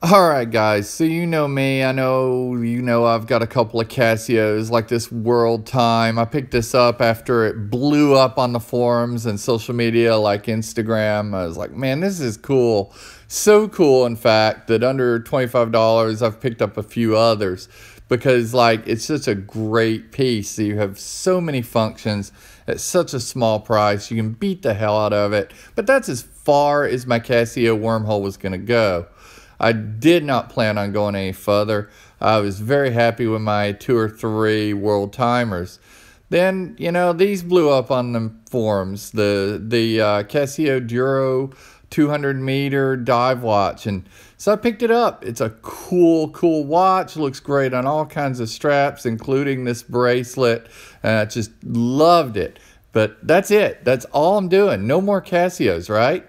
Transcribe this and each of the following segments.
Alright guys, so you know me, I know you know I've got a couple of Casios like this World Time. I picked this up after it blew up on the forums and social media like Instagram. I was like, man, this is cool. So cool, in fact, that under $25 I've picked up a few others because like it's such a great piece. You have so many functions at such a small price. You can beat the hell out of it. But that's as far as my Casio wormhole was going to go. I did not plan on going any further. I was very happy with my 2 or 3 World Timers. Then, you know, these blew up on the forums. The Casio Duro 200 meter dive watch. And so I picked it up. It's a cool, cool watch. Looks great on all kinds of straps, including this bracelet. I just loved it. But that's it. That's all I'm doing. No more Casios, right?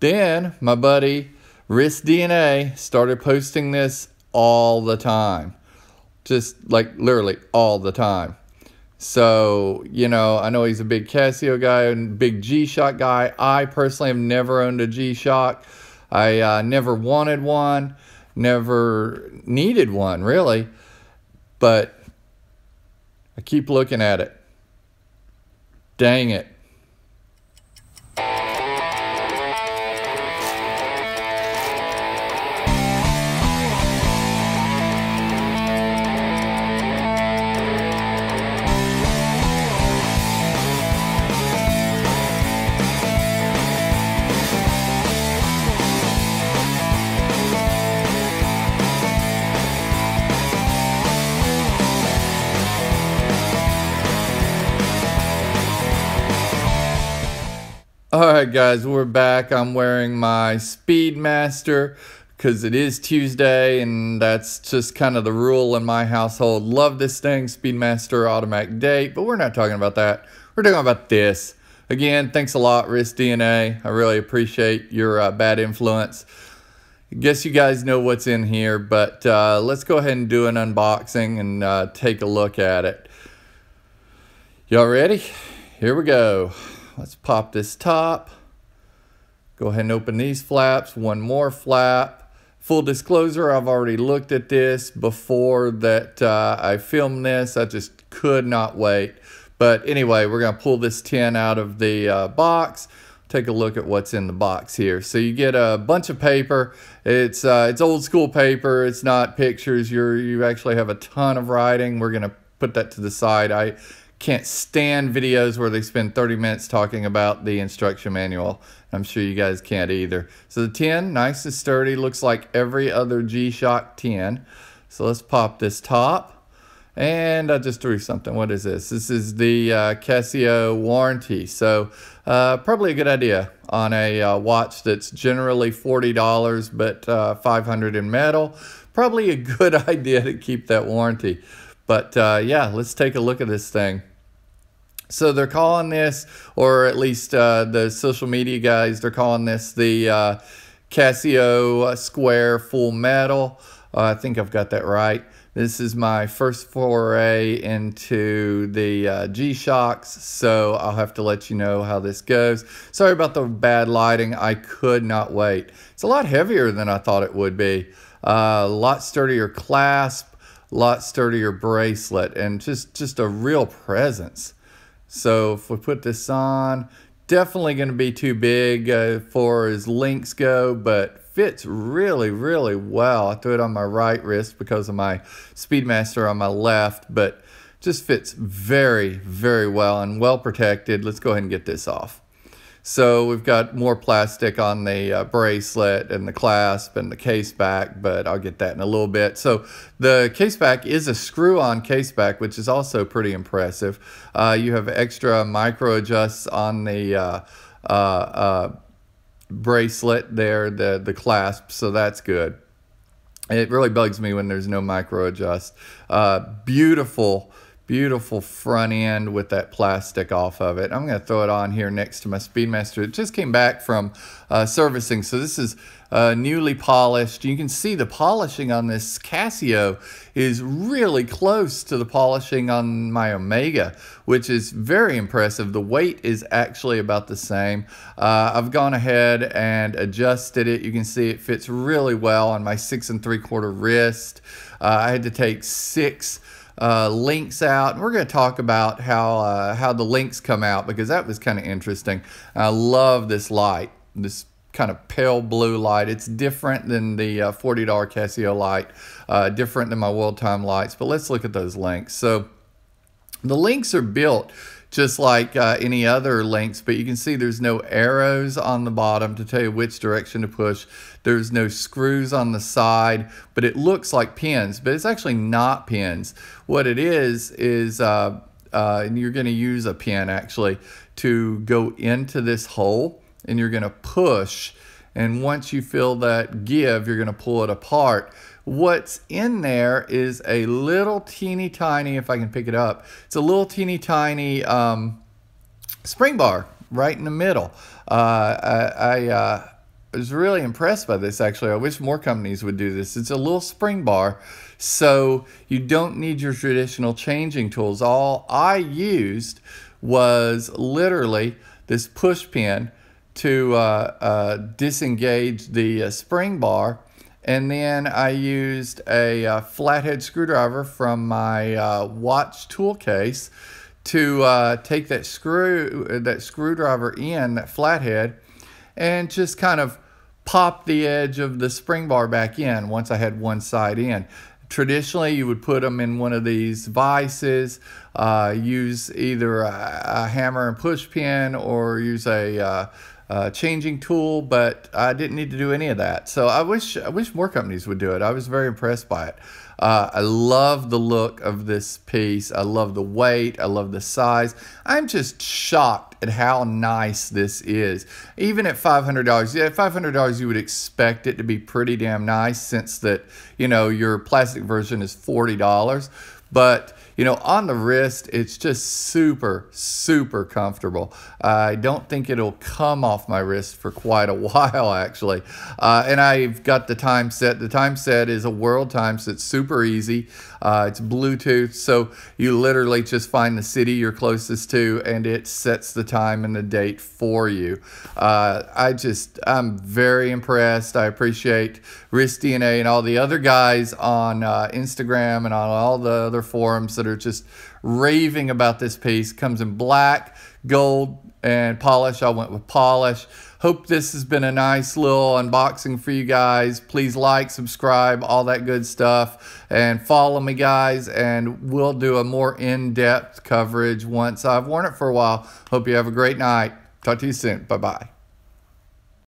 Then my buddy WristDNA started posting this all the time. Just like literally all the time. So, you know, I know he's a big Casio guy and big G-Shock guy. I personally have never owned a G-Shock. I never wanted one, never needed one really. But I keep looking at it. Dang it. Alright guys, we're back. I'm wearing my Speedmaster because it is Tuesday and that's just kind of the rule in my household. Love this thing, Speedmaster automatic date, but we're not talking about that. We're talking about this. Again, thanks a lot, WristDNA. I really appreciate your bad influence. I guess you guys know what's in here, but let's go ahead and do an unboxing and take a look at it. Y'all ready? Here we go. Let's pop this top. Go ahead and open these flaps. One more flap. Full disclosure, I've already looked at this before that I filmed this. I just could not wait. But anyway, we're going to pull this tin out of the box. Take a look at what's in the box here. So you get a bunch of paper. It's old school paper. It's not pictures. You actually have a ton of writing. We're going to put that to the side. I can't stand videos where they spend 30 minutes talking about the instruction manual. I'm sure you guys can't either. So the tin, nice and sturdy, looks like every other G-Shock tin. So let's pop this top. And I just threw something. What is this? This is the Casio warranty. So probably a good idea on a watch that's generally $40 but $500 in metal. Probably a good idea to keep that warranty. But yeah, let's take a look at this thing. So they're calling this, or at least the social media guys, they're calling this the Casio Square Full Metal. I think I've got that right. This is my first foray into the G-Shocks, so I'll have to let you know how this goes. Sorry about the bad lighting. I could not wait. It's a lot heavier than I thought it would be. A lot sturdier clasp. Lot sturdier bracelet and just a real presence. So if we put this on, definitely going to be too big for as links go, but fits really, really well. I threw it on my right wrist because of my Speedmaster on my left, but just fits very, very well and well protected. Let's go ahead and get this off. So we've got more plastic on the bracelet and the clasp and the case back, but I'll get that in a little bit. So the case back is a screw-on case back, which is also pretty impressive. You have extra micro adjusts on the bracelet there, the clasp, so that's good. It really bugs me when there's no micro adjust. Beautiful. Beautiful front end with that plastic off of it. I'm going to throw it on here next to my Speedmaster. It just came back from servicing, so this is newly polished. You can see the polishing on this Casio is really close to the polishing on my Omega, which is very impressive. The weight is actually about the same. I've gone ahead and adjusted it. You can see it fits really well on my 6 3/4 wrist. I had to take 6 links out, and we're going to talk about how the links come out, because that was kind of interesting. I love this light, this kind of pale blue light. It's different than the $40 Casio light, different than my World Time lights, but let's look at those links. So the links are built just like any other links, but you can see there's no arrows on the bottom to tell you which direction to push. There's no screws on the side, but it looks like pins, but it's actually not pins. What it is and you're going to use a pin actually to go into this hole, and you're going to push, and once you feel that give, you're going to pull it apart. What's in there is a little teeny tiny, if I can pick it up, it's a little teeny tiny spring bar right in the middle. I was really impressed by this actually. I wish more companies would do this. It's a little spring bar, so you don't need your traditional changing tools. All I used was literally this push pin to disengage the spring bar, and then I used a flathead screwdriver from my watch tool case to take that screwdriver in, that flathead, and just kind of pop the edge of the spring bar back in once I had one side in. Traditionally, you would put them in one of these vices, use either a hammer and push pin, or use a changing tool, but I didn't need to do any of that. So I wish more companies would do it. I was very impressed by it. I love the look of this piece. I love the weight. I love the size. I'm just shocked at how nice this is. Even at $500, yeah, at $500 you would expect it to be pretty damn nice, since that, you know, your plastic version is $40. But, you know, on the wrist, it's just super, super comfortable. I don't think it'll come off my wrist for quite a while, actually. And I've got the time set. The time set is a world time, so it's super easy. It's Bluetooth, so you literally just find the city you're closest to, and it sets the time and the date for you. I'm very impressed. I appreciate WristDNA and all the other guys on Instagram and on all the other forums that are just raving about this piece. Comes in black, gold, and polish. I went with polish. Hope this has been a nice little unboxing for you guys. Please like, subscribe, all that good stuff, and follow me, guys, and we'll do a more in-depth coverage once I've worn it for a while. Hope you have a great night. Talk to you soon. Bye-bye.